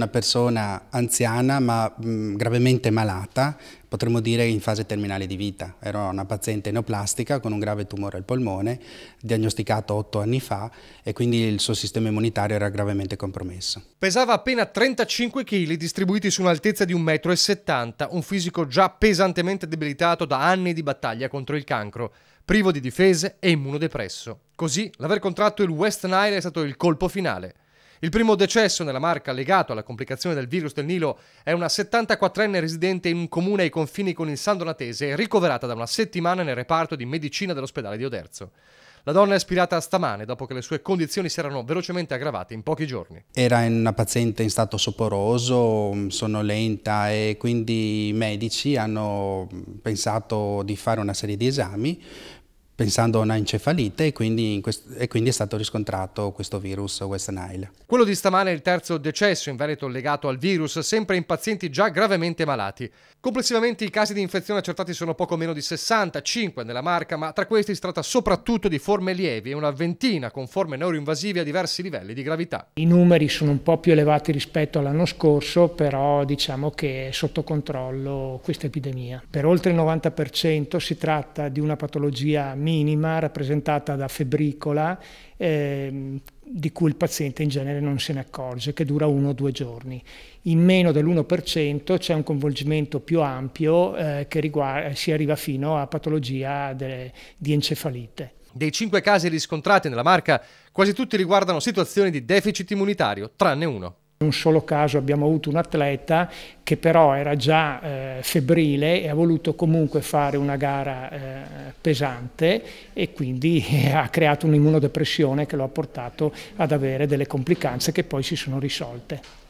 una persona anziana ma gravemente malata, potremmo dire in fase terminale di vita. Era una paziente neoplastica con un grave tumore al polmone, diagnosticato 8 anni fa, e quindi il suo sistema immunitario era gravemente compromesso. Pesava appena 35 kg distribuiti su un'altezza di 1,70 m, un fisico già pesantemente debilitato da anni di battaglia contro il cancro, privo di difese e immunodepresso. Così l'aver contratto il West Nile è stato il colpo finale. Il primo decesso nella Marca legato alla complicazione del virus del Nilo è una 74enne residente in un comune ai confini con il San Donatese, ricoverata da una settimana nel reparto di medicina dell'ospedale di Oderzo. La donna è spirata stamane dopo che le sue condizioni si erano velocemente aggravate in pochi giorni. Era una paziente in stato soporoso, sonnolenta, e quindi i medici hanno pensato di fare una serie di esami pensando a una encefalite, e quindi è stato riscontrato questo virus West Nile. Quello di stamane è il terzo decesso in Veneto legato al virus, sempre in pazienti già gravemente malati. Complessivamente i casi di infezione accertati sono poco meno di 65 nella Marca, ma tra questi si tratta soprattutto di forme lievi e una ventina con forme neuroinvasive a diversi livelli di gravità. I numeri sono un po' più elevati rispetto all'anno scorso, però diciamo che è sotto controllo questa epidemia. Per oltre il 90% si tratta di una patologia minima, rappresentata da febbricola, di cui il paziente in genere non se ne accorge, che dura 1 o 2 giorni. In meno dell'1% c'è un coinvolgimento più ampio che si arriva fino a patologia di encefalite. Dei 5 casi riscontrati nella Marca, quasi tutti riguardano situazioni di deficit immunitario, tranne uno. In un solo caso abbiamo avuto un atleta che però era già febbrile e ha voluto comunque fare una gara pesante, e quindi ha creato un'immunodepressione che lo ha portato ad avere delle complicanze che poi si sono risolte.